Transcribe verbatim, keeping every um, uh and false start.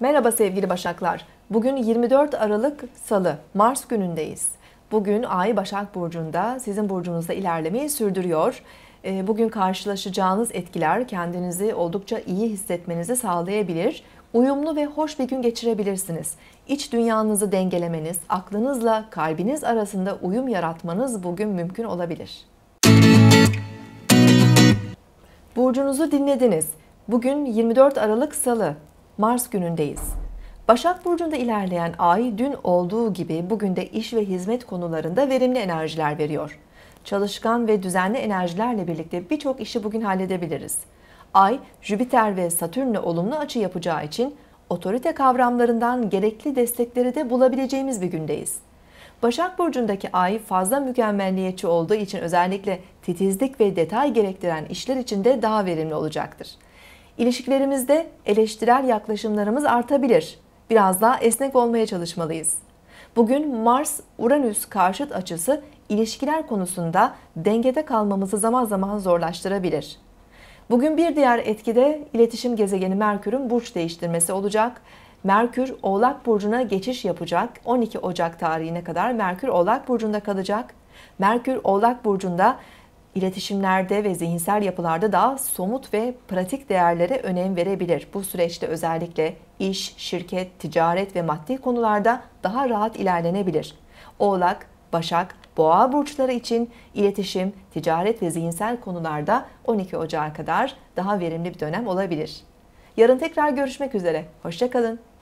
Merhaba sevgili Başaklar. Bugün yirmi dört Aralık Salı, Mars günündeyiz. Bugün Ay Başak Burcu'nda, sizin burcunuzda ilerlemeyi sürdürüyor. Bugün karşılaşacağınız etkiler kendinizi oldukça iyi hissetmenizi sağlayabilir. Uyumlu ve hoş bir gün geçirebilirsiniz. İç dünyanızı dengelemeniz, aklınızla kalbiniz arasında uyum yaratmanız bugün mümkün olabilir. Burcunuzu dinlediniz. Bugün yirmi dört Aralık Salı, Mars günündeyiz. Başak Burcu'nda ilerleyen ay dün olduğu gibi bugün de iş ve hizmet konularında verimli enerjiler veriyor. Çalışkan ve düzenli enerjilerle birlikte birçok işi bugün halledebiliriz. Ay, Jüpiter ve Satürn'le olumlu açı yapacağı için otorite kavramlarından gerekli destekleri de bulabileceğimiz bir gündeyiz. Başak Burcu'ndaki ay fazla mükemmelliyetçi olduğu için özellikle titizlik ve detay gerektiren işler için de daha verimli olacaktır. İlişkilerimizde eleştirel yaklaşımlarımız artabilir. Biraz daha esnek olmaya çalışmalıyız. Bugün Mars-Uranüs karşıt açısı ilişkiler konusunda dengede kalmamızı zaman zaman zorlaştırabilir. Bugün bir diğer etkide iletişim gezegeni Merkür'ün burç değiştirmesi olacak. Merkür Oğlak Burcu'na geçiş yapacak. on iki Ocak tarihine kadar Merkür Oğlak Burcu'nda kalacak. Merkür Oğlak Burcu'nda İletişimlerde ve zihinsel yapılarda daha somut ve pratik değerlere önem verebilir. Bu süreçte özellikle iş, şirket, ticaret ve maddi konularda daha rahat ilerlenebilir. Oğlak, Başak, Boğa burçları için iletişim, ticaret ve zihinsel konularda on iki Ocak'a kadar daha verimli bir dönem olabilir. Yarın tekrar görüşmek üzere. Hoşça kalın.